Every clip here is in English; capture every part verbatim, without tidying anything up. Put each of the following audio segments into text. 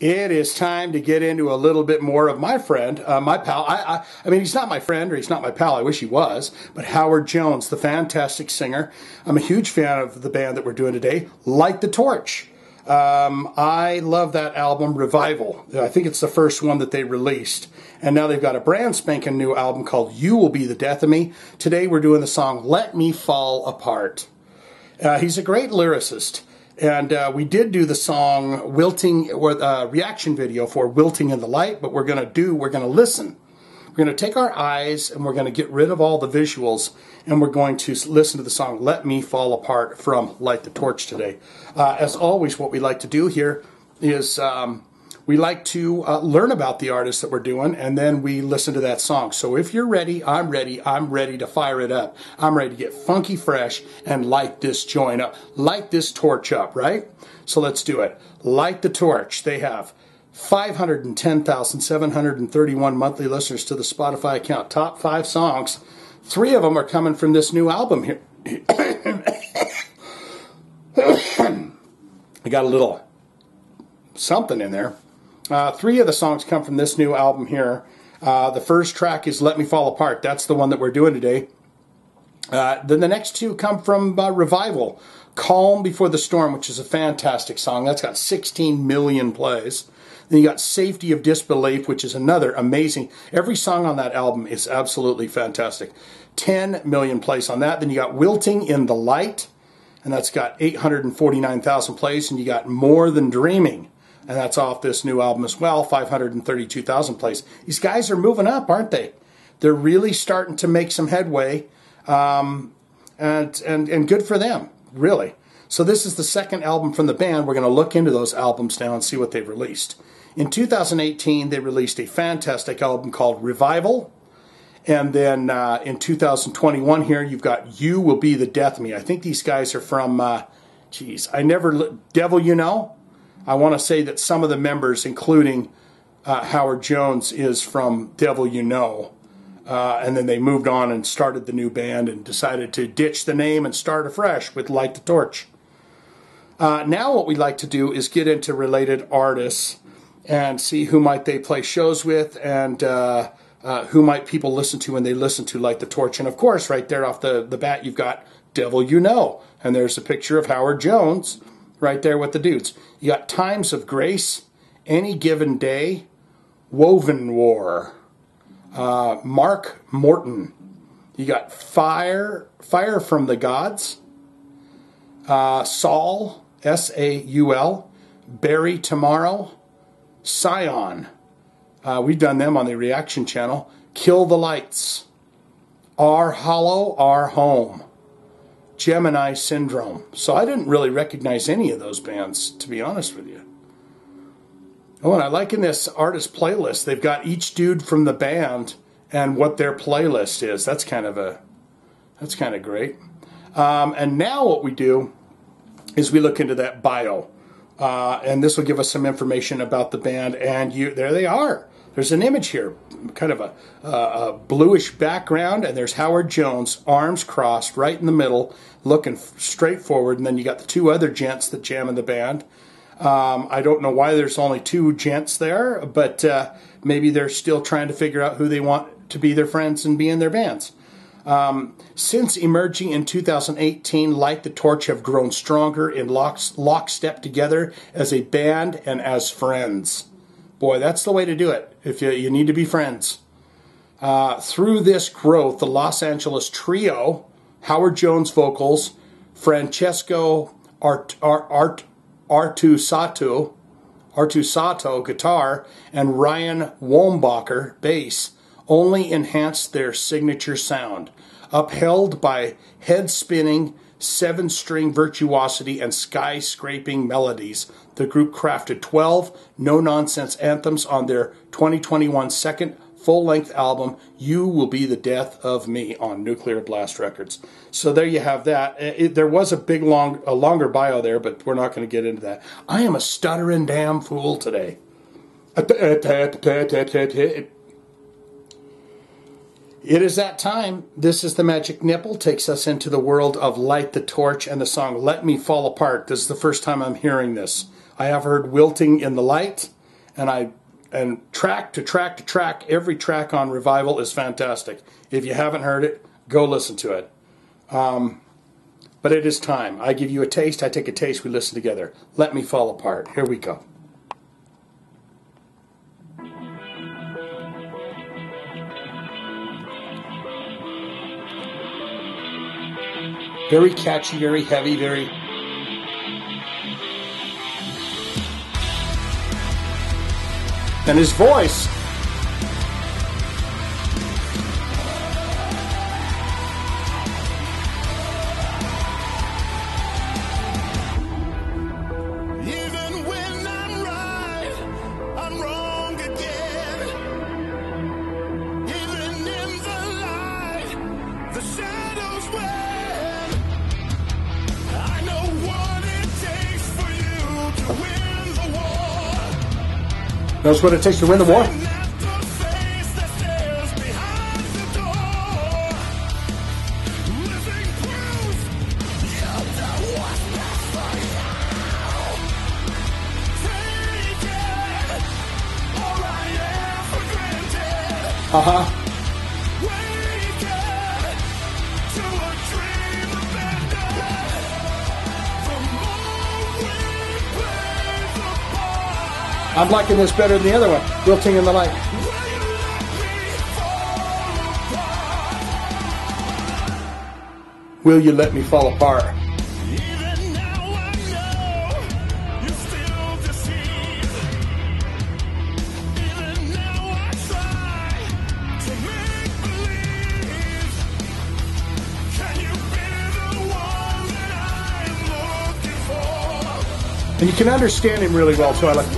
It is time to get into a little bit more of my friend, uh, my pal. I, I, I mean, he's not my friend or he's not my pal. I wish he was. But Howard Jones, the fantastic singer. I'm a huge fan of the band that we're doing today, Light the Torch. Um, I love that album, Revival. I think it's the first one that they released. And now they've got a brand spanking new album called You Will Be the Death of Me. Today we're doing the song Let Me Fall Apart. Uh, he's a great lyricist. And uh, we did do the song Wilting, or uh, reaction video for Wilting in the Light, but we're going to do, we're going to listen. We're going to take our eyes and we're going to get rid of all the visuals and we're going to listen to the song Let Me Fall Apart from Light the Torch today. Uh, as always, what we like to do here is um, we like to uh, learn about the artist that we're doing and then we listen to that song. So if you're ready, I'm ready, I'm ready to fire it up. I'm ready to get funky fresh and light this joint up. Light this torch up, right? So let's do it. Light the Torch. They have five hundred ten thousand seven hundred thirty-one monthly listeners to the Spotify account. Top five songs. Three of them are coming from this new album here. I got a little something in there. Uh, three of the songs come from this new album here. Uh, the first track is Let Me Fall Apart. That's the one that we're doing today. Uh, then the next two come from uh, Revival. Calm Before the Storm, which is a fantastic song. That's got sixteen million plays. Then you got Safety of Disbelief, which is another amazing. Every song on that album is absolutely fantastic. ten million plays on that. Then you got Wilting in the Light, and that's got eight hundred forty-nine thousand plays. And you got More Than Dreaming, and that's off this new album as well, five hundred thirty-two thousand plays. These guys are moving up, aren't they? They're really starting to make some headway, um, and, and, and good for them, really. So this is the second album from the band. We're going to look into those albums now and see what they've released. In two thousand eighteen, they released a fantastic album called Revival. And then uh, in two thousand twenty-one here, you've got You Will Be the Death of Me. I think these guys are from, uh, geez, I never, Devil You Know. I want to say that some of the members, including uh, Howard Jones, is from Devil You Know. Uh, and then they moved on and started the new band and decided to ditch the name and start afresh with Light the Torch. Uh, now what we like to do is get into related artists and see who might they play shows with and uh, uh, who might people listen to when they listen to Light the Torch. And of course, right there off the, the bat, you've got Devil You Know. And there's a picture of Howard Jones right there with the dudes. You got Times of Grace, Any Given Day, Woven War, uh, Mark Morton. You got Fire, Fire from the Gods, uh, Saul, S A U L, Bury Tomorrow, Scion, uh, we've done them on the Reaction channel, Kill the Lights, Our Hollow, Our Home, Gemini Syndrome. So I didn't really recognize any of those bands, to be honest with you. Oh, and I like in this artist playlist, they've got each dude from the band and what their playlist is. That's kind of a, that's kind of great. Um, and now what we do is we look into that bio. Uh, and this will give us some information about the band. And you, there they are. There's an image here, kind of a, uh, a bluish background. And there's Howard Jones, arms crossed, right in the middle, looking straight forward. And then you got the two other gents that jam in the band. Um, I don't know why there's only two gents there, but uh, maybe they're still trying to figure out who they want to be their friends and be in their bands. Um, since emerging in two thousand eighteen, Light the Torch have grown stronger in locks, lockstep together as a band and as friends. Boy, that's the way to do it. If you, you need to be friends. Uh, through this growth, the Los Angeles trio, Howard Jones vocals, Francesco Art, Art, Art, Artusato, Artusato guitar, and Ryan Wombacher bass only enhanced their signature sound, upheld by head-spinning, seven-string virtuosity and sky-scraping melodies. The group crafted twelve no-nonsense anthems on their twenty twenty-one second full-length album, You Will Be the Death of Me, on Nuclear Blast Records. So there you have that. It, there was a big, long, a longer bio there, but we're not going to get into that. I am a stuttering damn fool today. It is that time. This is The Magic Nipple. Takes us into the world of Light the Torch and the song Let Me Fall Apart. This is the first time I'm hearing this. I have heard Wilting in the Light. and I and track to track to track, every track on Revival is fantastic. If you haven't heard it, go listen to it. Um, but it is time. I give you a taste, I take a taste, we listen together. Let Me Fall Apart. Here we go. Very catchy, very heavy, very... And his voice. Even when I'm right, I'm wrong again. Even in the light, the shadows win. I know what it takes for you to win the war. Knows what it takes to win the war. Uh-huh. I'm liking this better than the other one, Wilting in the Light. Will you let me fall apart? And you can understand him really well, so I like it.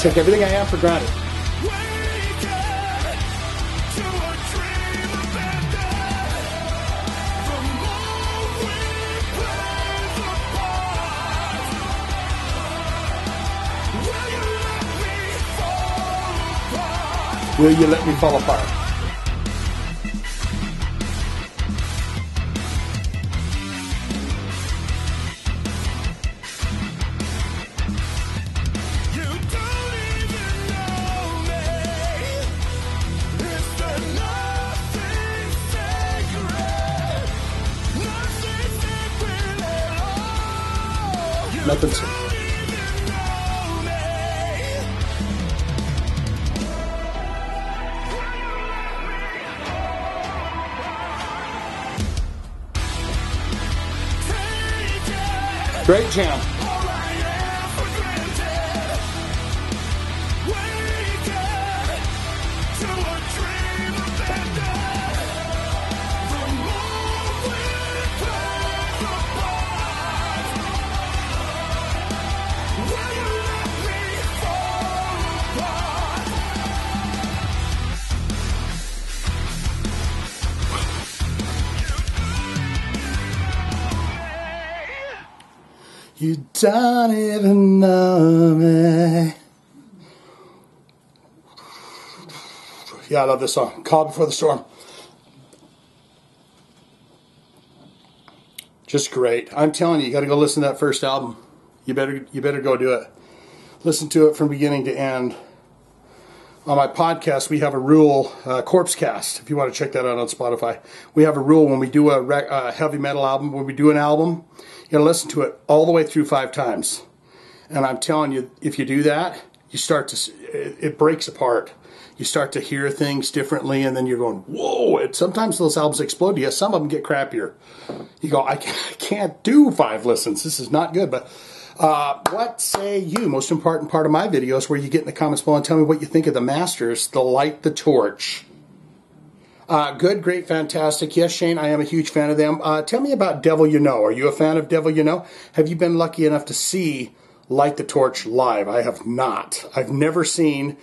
Take everything I have for granted. Will you let me fall apart? You don't even know me. Is there nothing sacred? Nothing sacred at all. You nothing sacred. Great jam. You don't even know me. Yeah, I love this song. Calm Before the Storm. Just great. I'm telling you, you got to go listen to that first album. You better, you better go do it. Listen to it from beginning to end. On my podcast, we have a rule, uh, Corpse Cast, if you want to check that out on Spotify. We have a rule when we do a rec uh, heavy metal album, when we do an album, you know, listen to it all the way through five times. And I'm telling you, if you do that, you start to, it, it breaks apart. You start to hear things differently, and then you're going, whoa, it, sometimes those albums explode. Yes, some of them get crappier. You go, I can't do five listens. This is not good, but... Uh, what say you? Most important part of my video is where you get in the comments below and tell me what you think of the masters, the Light the Torch. Uh, good, great, fantastic. Yes, Shane, I am a huge fan of them. Uh, tell me about Devil You Know. Are you a fan of Devil You Know? Have you been lucky enough to see Light the Torch live? I have not. I've never seen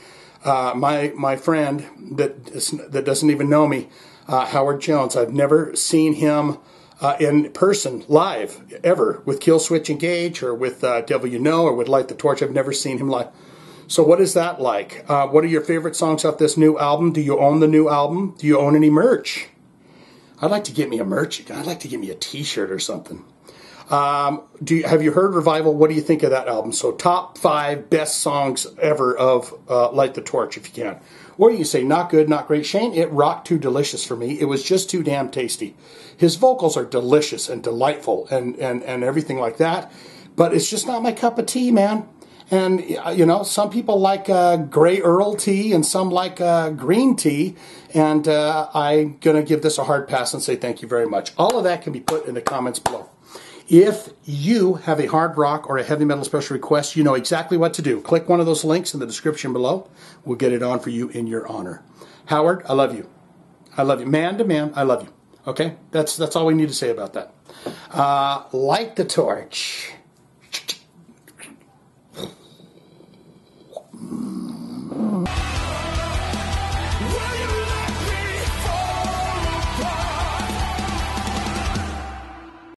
uh, my my friend that that doesn't even know me, uh, Howard Jones. I've never seen him Uh, in person, live, ever, with Killswitch Engage or with uh, Devil You Know or with Light the Torch. I've never seen him live. So what is that like? Uh, what are your favorite songs off this new album? Do you own the new album? Do you own any merch? I'd like to get me a merch. I'd like to get me a t-shirt or something. Um, do you, have you heard Revival? What do you think of that album? So top five best songs ever of uh, Light the Torch, if you can. What do you say? Not good, not great. Shane, it rocked too delicious for me. It was just too damn tasty. His vocals are delicious and delightful and, and, and everything like that. But it's just not my cup of tea, man. And, you know, some people like uh, gray Earl tea and some like uh, green tea. And uh, I'm going to give this a hard pass and say thank you very much. All of that can be put in the comments below. If you have a hard rock or a heavy metal special request, you know exactly what to do. Click one of those links in the description below. We'll get it on for you in your honor. Howard, I love you. I love you. Man to man, I love you. Okay? That's, that's all we need to say about that. Uh, light the torch.